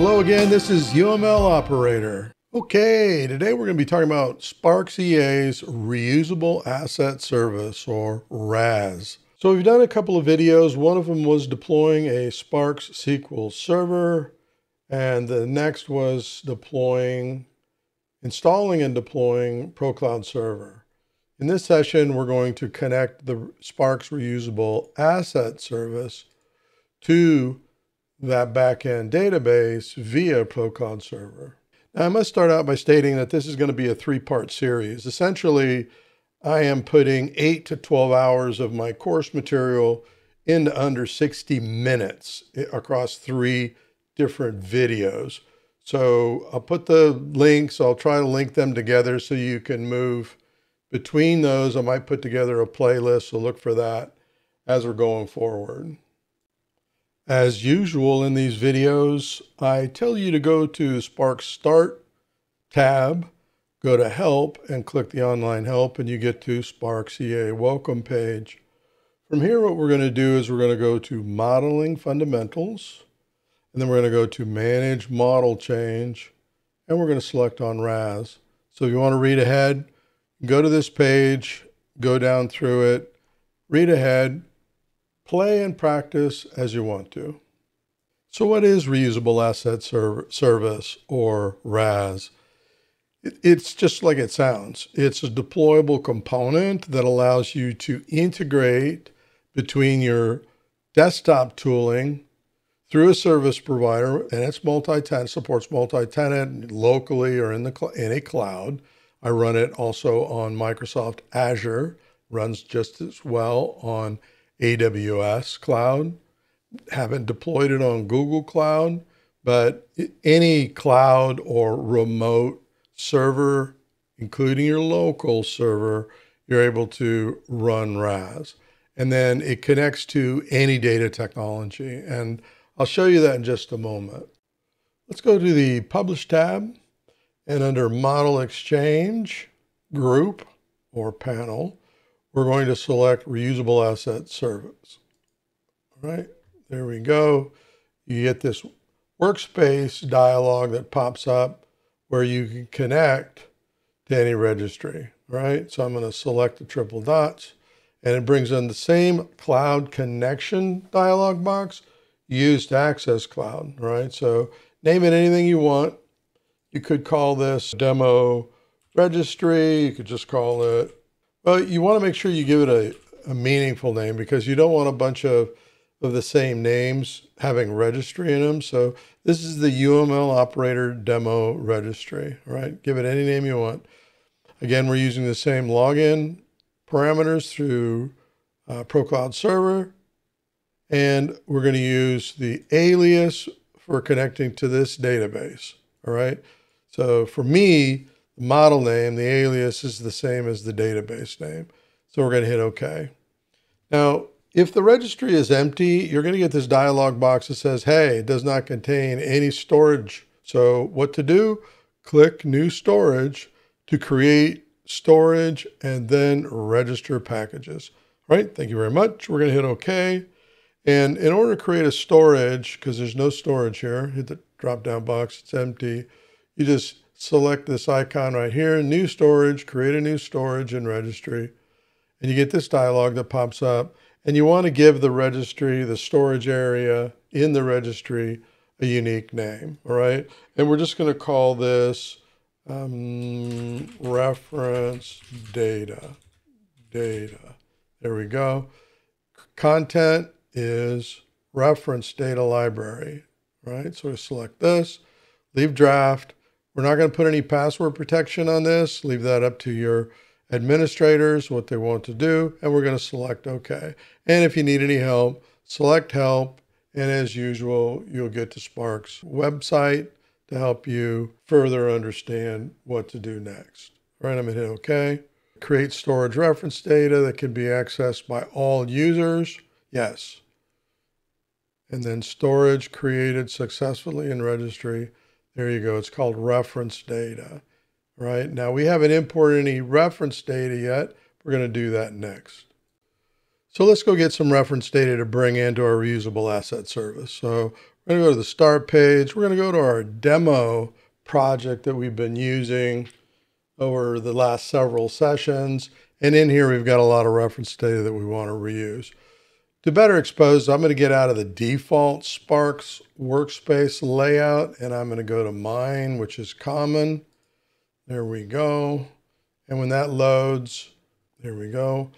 Hello again, this is UML Operator. Okay, today we're going to be talking about Sparx EA's Reusable Asset Service, or RAS. So we've done a couple of videos. One of them was deploying a Sparx SQL Server, and the next was installing and deploying Pro Cloud Server. In this session, we're going to connect the Sparx Reusable Asset Service to that backend database via Pro Cloud Server. Now I must start out by stating that this is going to be a three-part series. Essentially, I am putting 8 to 12 hours of my course material into under 60 minutes across 3 different videos. So I'll put the links, I'll try to link them together so you can move between those. I might put together a playlist, so look for that as we're going forward. As usual in these videos, I tell you to go to Sparx Start tab, go to Help, and click the online help, and you get to Sparx EA Welcome page. From here, what we're going to do is we're going to go to Modeling Fundamentals, and then we're going to go to Manage Model Change, and we're going to select on RAS. So if you want to read ahead, go to this page, go down through it, read ahead, play and practice as you want to. So what is Reusable Asset Service, or RAS? It's just like it sounds. It's a deployable component that allows you to integrate between your desktop tooling through a service provider, and it's multi-tenant, supports multi-tenant locally or in a cloud. I run it also on Microsoft Azure, runs just as well on AWS Cloud, haven't deployed it on Google Cloud, but any cloud or remote server, including your local server, you're able to run RAS. And then it connects to any data technology. And I'll show you that in just a moment. Let's go to the Publish tab, and under Model Exchange, Group, or Panel, we're going to select Reusable Asset Service. All right, there we go. You get this workspace dialog that pops up where you can connect to any registry. All right, so I'm going to select the triple dots, and it brings in the same cloud connection dialog box used to access cloud. All right, so name it anything you want. You could call this demo registry. You could just call it, well, you want to make sure you give it a meaningful name, because you don't want a bunch of the same names having registry in them. So this is the UML Operator Demo Registry, right? Give it any name you want. Again, we're using the same login parameters through Pro Cloud Server, and we're going to use the alias for connecting to this database, all right? So for me, model name, the alias is the same as the database name. So we're going to hit OK. Now, if the registry is empty, you're going to get this dialog box that says, hey, it does not contain any storage. So what to do? Click New Storage to create storage and then register packages. All right, thank you very much. We're going to hit OK. And in order to create a storage, because there's no storage here, hit the drop-down box, it's empty. You just select this icon right here, new storage, create a new storage in registry. And you get this dialog that pops up, and you want to give the registry, the storage area in the registry, a unique name, all right? And we're just going to call this reference data. There we go. Content is reference data library, right? So we select this, leave draft. We're not going to put any password protection on this. Leave that up to your administrators, what they want to do. And we're going to select OK. And if you need any help, select Help. And as usual, you'll get to Sparx website to help you further understand what to do next. All right, I'm going to hit OK. Create storage reference data that can be accessed by all users. Yes. And then storage created successfully in registry. There you go. It's called reference data, right? Now, we haven't imported any reference data yet. We're going to do that next. So let's go get some reference data to bring into our reusable asset service. So we're going to go to the start page. We're going to go to our demo project that we've been using over the last several sessions. And in here, we've got a lot of reference data that we want to reuse. To better expose, I'm going to get out of the default Sparx workspace layout, and I'm going to go to mine, which is common. There we go. And when that loads, there we go.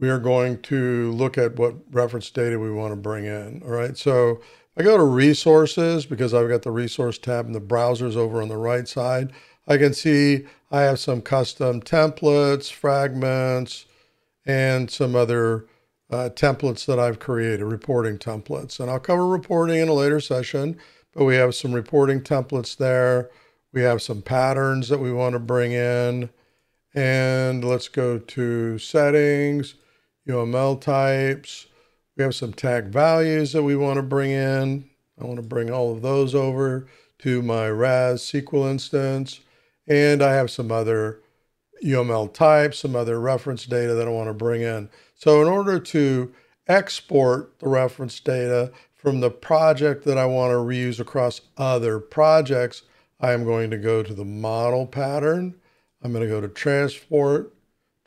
We are going to look at what reference data we want to bring in. All right, so I go to resources because I've got the resource tab and the browsers over on the right side. I can see I have some custom templates, fragments, and some other templates that I've created, reporting templates. And I'll cover reporting in a later session, but we have some reporting templates there. We have some patterns that we want to bring in. And let's go to settings, UML types. We have some tag values that we want to bring in. I want to bring all of those over to my RAS SQL instance. And I have some other UML types, some other reference data that I want to bring in. So in order to export the reference data from the project that I want to reuse across other projects, I am going to go to the model pattern. I'm going to go to transfer,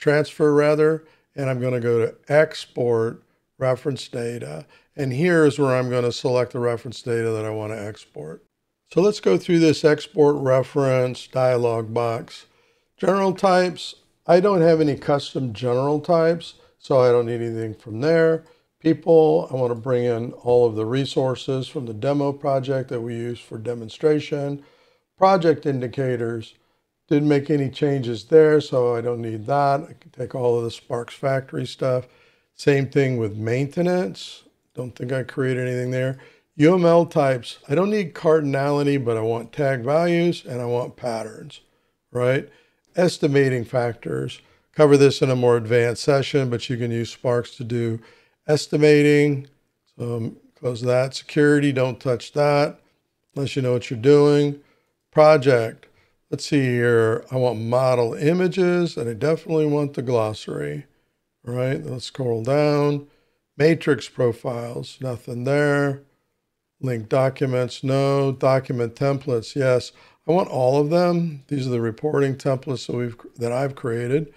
and I'm going to go to export reference data. And here's where I'm going to select the reference data that I want to export. So let's go through this export reference dialog box. General types, I don't have any custom general types, so I don't need anything from there. People, I want to bring in all of the resources from the demo project that we use for demonstration. Project indicators, didn't make any changes there, so I don't need that. I can take all of the Sparx factory stuff. Same thing with maintenance. Don't think I created anything there. UML types, I don't need cardinality, but I want tag values and I want patterns, right? Estimating factors, cover this in a more advanced session, but you can use Sparx to do estimating. So close that. Security, don't touch that unless you know what you're doing. Project, let's see here. I want model images and I definitely want the glossary, right? Let's scroll down. Matrix profiles, nothing there. Link documents, no. Document templates, yes. I want all of them. These are the reporting templates that I've created.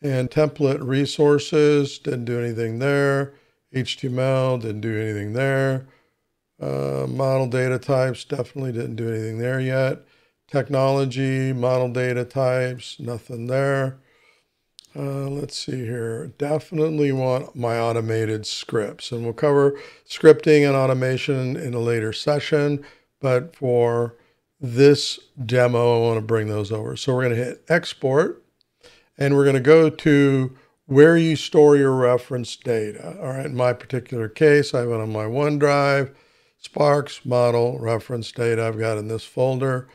And template resources, didn't do anything there. HTML, didn't do anything there. Model data types, definitely didn't do anything there yet. Technology, model data types, nothing there. Let's see here. Definitely want my automated scripts, and we'll cover scripting and automation in a later session. But for this demo, I want to bring those over. So we're going to hit export, and we're going to go to where you store your reference data. All right. In my particular case, I have it on my OneDrive, Sparx model reference data. I've got in this folder.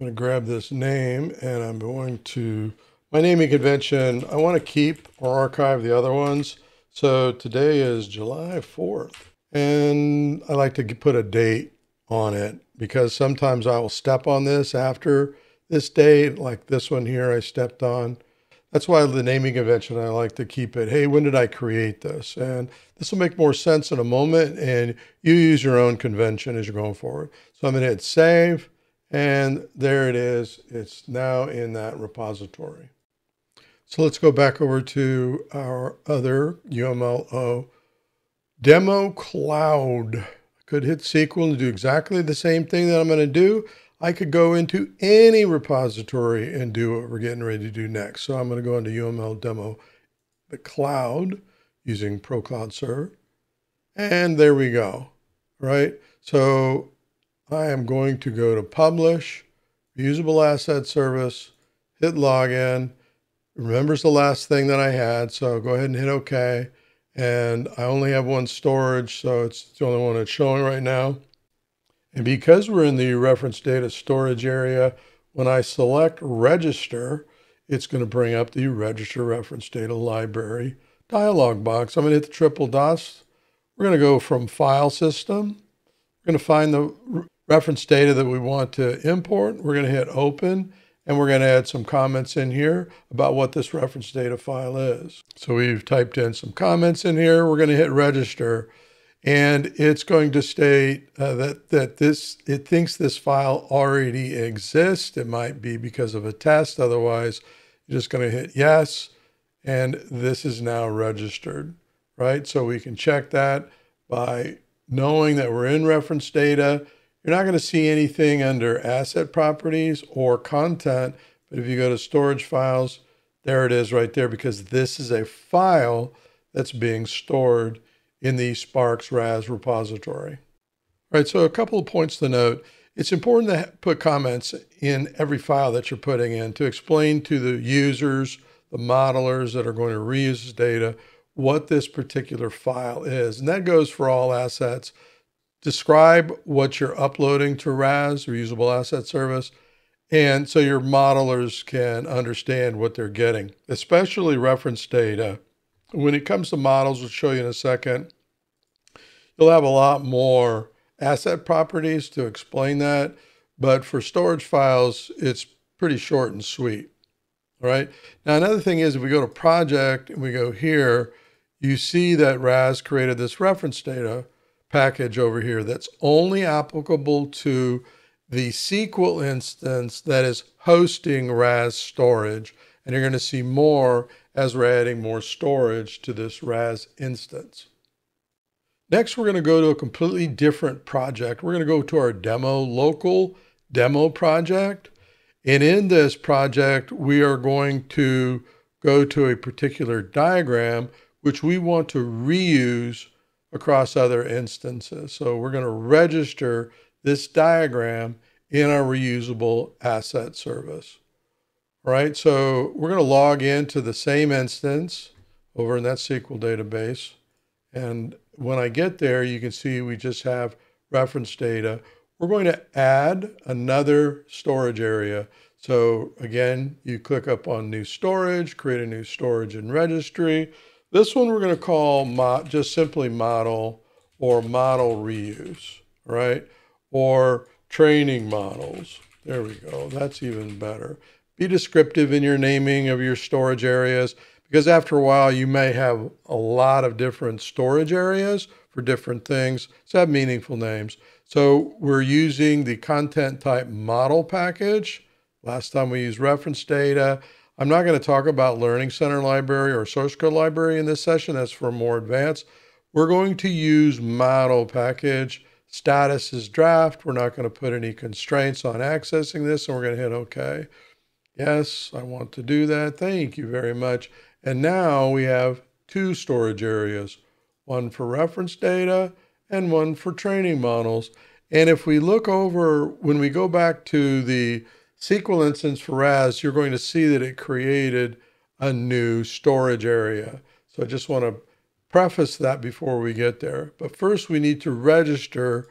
I'm going to grab this name, and I'm going to my naming convention, I want to keep or archive the other ones. So today is July 4th. And I like to put a date on it because sometimes I will step on this after this date, like this one here I stepped on. That's why the naming convention, I like to keep it. Hey, when did I create this? And this will make more sense in a moment. And you use your own convention as you're going forward. So I'm going to hit save. And there it is. It's now in that repository. So let's go back over to our other UMLO demo cloud. I could hit SQL and do exactly the same thing that I'm going to do. I could go into any repository and do what we're getting ready to do next. So I'm going to go into UML demo, the cloud using Pro Cloud Server. And there we go. Right. So I am going to go to publish, reusable asset service, hit login. Remembers the last thing that I had, so go ahead and hit OK. And I only have one storage, so it's the only one that's showing right now. And because we're in the reference data storage area, when I select register, it's going to bring up the register reference data library dialog box. I'm going to hit the triple dots. We're going to go from file system. We're going to find the reference data that we want to import. We're going to hit open. And we're going to add some comments in here about what this reference data file is. So we've typed in some comments in here. We're going to hit register. And it's going to state that it thinks this file already exists. It might be because of a test. Otherwise, you're just going to hit yes. And this is now registered, right? So we can check that by knowing that we're in reference data. You're not going to see anything under asset properties or content, but if you go to storage files, there it is right there, because this is a file that's being stored in the Sparx RAS repository. All right, so a couple of points to note. It's important to put comments in every file that you're putting in to explain to the users, the modelers that are going to reuse this data, what this particular file is. And that goes for all assets. Describe what you're uploading to RAS, Reusable Asset Service, and so your modelers can understand what they're getting, especially reference data. When it comes to models, we'll show you in a second, you'll have a lot more asset properties to explain that, but for storage files, it's pretty short and sweet. All right. Now, another thing is if we go to project and we go here, you see that RAS created this reference data package over here that's only applicable to the SQL instance that is hosting RAS storage. And you're going to see more as we're adding more storage to this RAS instance. Next, we're going to go to a completely different project. We're going to go to our demo, local demo project. And in this project, we are going to go to a particular diagram, which we want to reuse across other instances. So we're going to register this diagram in our reusable asset service. All right, so we're going to log into the same instance over in that SQL database. And when I get there, you can see we just have reference data. We're going to add another storage area. So again, you click up on new storage, create a new storage and registry. This one we're going to call just simply model or model reuse, right? Or training models. There we go. That's even better. Be descriptive in your naming of your storage areas, because after a while you may have a lot of different storage areas for different things. So have meaningful names. So we're using the content type model package. Last time we used reference data. I'm not going to talk about Learning Center library or source code library in this session. That's for more advanced. We're going to use model package. Status is draft. We're not going to put any constraints on accessing this, and we're going to hit OK. Yes, I want to do that. Thank you very much. And now we have two storage areas, one for reference data and one for training models. And if we look over, when we go back to the SQL instance for RAS, you're going to see that it created a new storage area. So I just want to preface that before we get there. But first, we need to register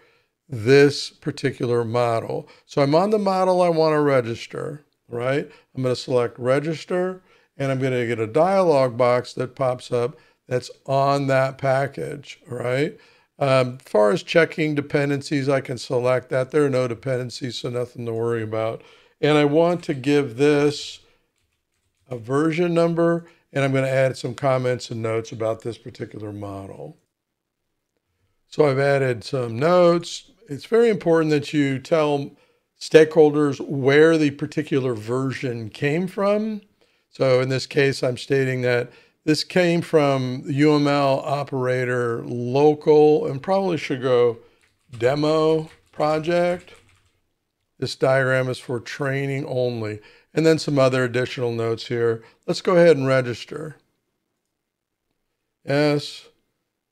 this particular model. So I'm on the model I want to register, right? I'm going to select register, and I'm going to get a dialog box that pops up that's on that package, all right? As far as checking dependencies, I can select that. There are no dependencies, so nothing to worry about. And I want to give this a version number, and I'm going to add some comments and notes about this particular model. So I've added some notes. It's very important that you tell stakeholders where the particular version came from. So in this case, I'm stating that this came from the UML operator local, and probably should go demo project. This diagram is for training only. And then some other additional notes here. Let's go ahead and register. Yes,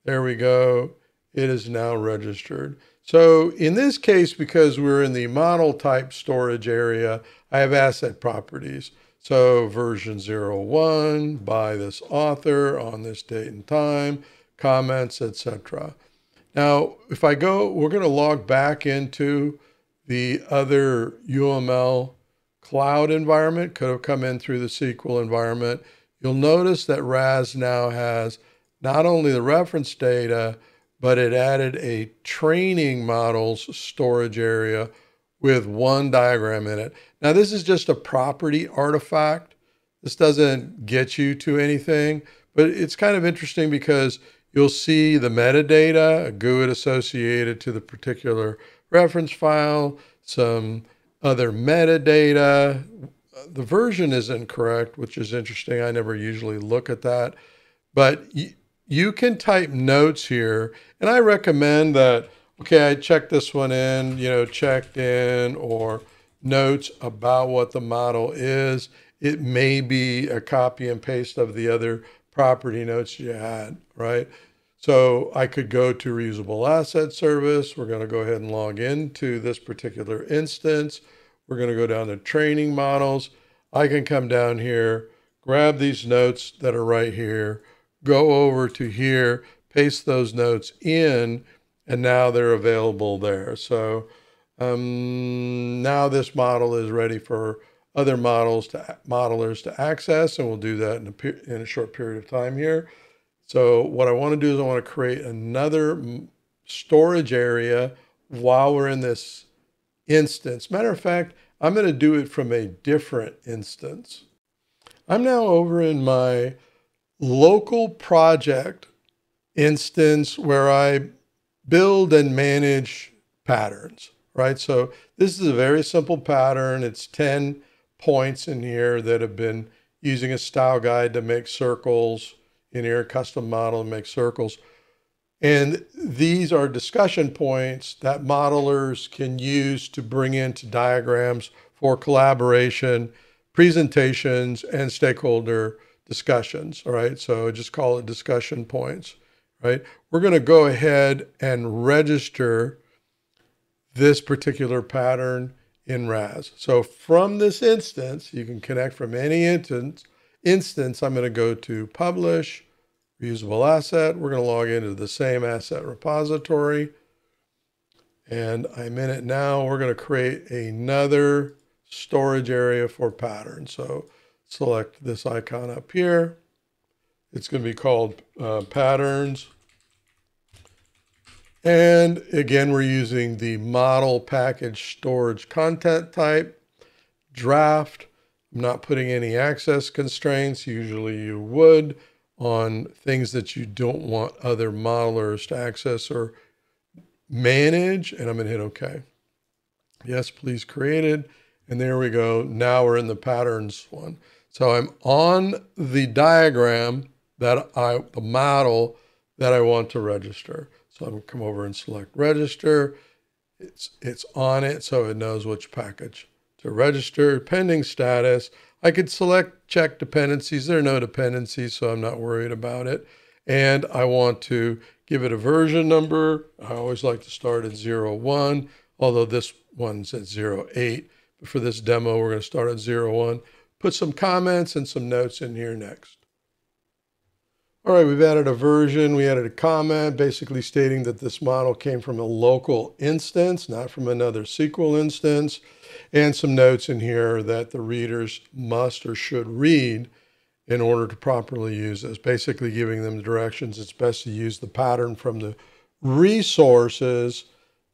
there we go. It is now registered. So in this case, because we're in the model type storage area, I have asset properties. So version 01 by this author on this date and time, comments, etc. Now, if I go, we're going to log back into the other UML cloud environment, could have come in through the SQL environment. You'll notice that RAS now has not only the reference data, but it added a training models storage area with one diagram in it. Now, this is just a property artifact. This doesn't get you to anything, but it's kind of interesting because you'll see the metadata, a GUID associated to the particular reference file, some other metadata. The version is incorrect, which is interesting. I never usually look at that, but you can type notes here. And I recommend that, okay, I checked this one in, you know, checked in, or notes about what the model is. It may be a copy and paste of the other property notes you had, right? So I could go to reusable asset service. We're going to go ahead and log into this particular instance. We're going to go down to training models. I can come down here, grab these notes that are right here, go over to here, paste those notes in, and now they're available there. So now this model is ready for other modelers to access, and we'll do that in a short period of time here. So what I want to do is I want to create another storage area while we're in this instance. Matter of fact, I'm going to do it from a different instance. I'm now over in my local project instance where I build and manage patterns, right? So this is a very simple pattern. It's 10 points in here that have been using a style guide to make circles in here, custom model and make circles. And these are discussion points that modelers can use to bring into diagrams for collaboration, presentations, and stakeholder discussions, all right? So just call it discussion points, right? We're gonna go ahead and register this particular pattern in RAS. So from this instance, you can connect from any instance. I'm gonna go to publish, reusable asset. We're going to log into the same asset repository. And I'm in it now. We're going to create another storage area for pattern. So select this icon up here. It's going to be called patterns. And again, we're using the model package storage content type, draft. I'm not putting any access constraints. Usually you would, on things that you don't want other modelers to access or manage. And I'm gonna hit okay. Yes, please created. And there we go. Now we're in the patterns one. So I'm on the diagram that the model that I want to register. So I'm gonna come over and select register. It's on it, so it knows which package to register. Pending status. I could select check dependencies. There are no dependencies, so I'm not worried about it. And I want to give it a version number. I always like to start at 01, although this one's at 08. But for this demo, we're going to start at 01. Put some comments and some notes in here next. All right, we've added a version. We added a comment basically stating that this model came from a local instance, not from another SQL instance, and some notes in here that the readers must or should read in order to properly use this, basically giving them the directions. It's best to use the pattern from the resources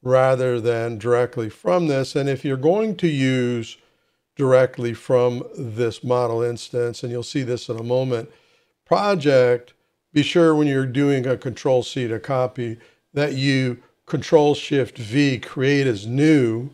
rather than directly from this. And if you're going to use directly from this model instance, and you'll see this in a moment, project, be sure when you're doing a control C to copy that you control shift V, create as new,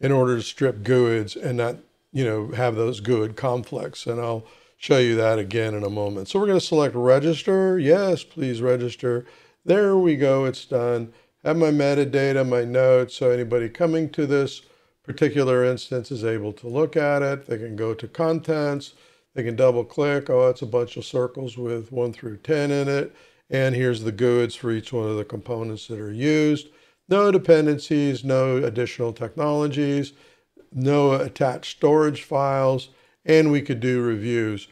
in order to strip GUIDs and not, you know, have those GUID conflicts. And I'll show you that again in a moment. So we're going to select register. Yes, please register. There we go. It's done. Have my metadata, my notes. So anybody coming to this particular instance is able to look at it. They can go to contents. They can double click. Oh, it's a bunch of circles with 1 through 10 in it. And here's the GUIDs for each one of the components that are used. No dependencies, no additional technologies, no attached storage files, and we could do reviews.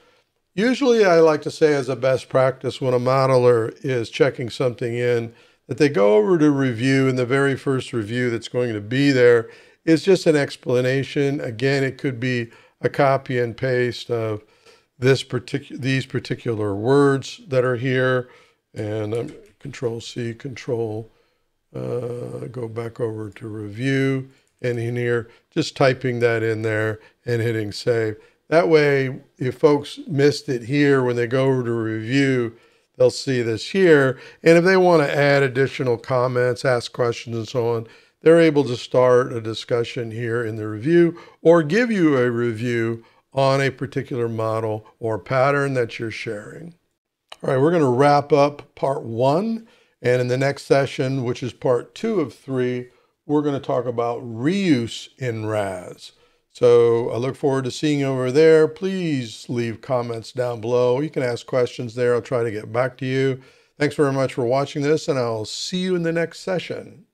Usually I like to say as a best practice when a modeler is checking something in that they go over to review, and the very first review that's going to be there is just an explanation. Again, it could be a copy and paste of these particular words that are here, and Control C, Control go back over to review, and in here, just typing that in there and hitting save. That way, if folks missed it here, when they go over to review, they'll see this here. And if they want to add additional comments, ask questions and so on, they're able to start a discussion here in the review or give you a review on a particular model or pattern that you're sharing. All right, we're going to wrap up part 1. And in the next session, which is part 2 of 3, we're going to talk about reuse in RAS. So I look forward to seeing you over there. Please leave comments down below. You can ask questions there. I'll try to get back to you. Thanks very much for watching this, and I'll see you in the next session.